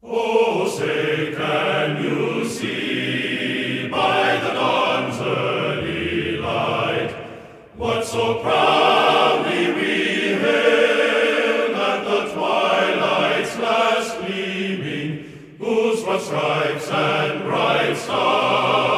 Oh, say, can you see by the dawn's early light what so proudly we hailed at the twilight's last gleaming, whose broad stripes and bright stars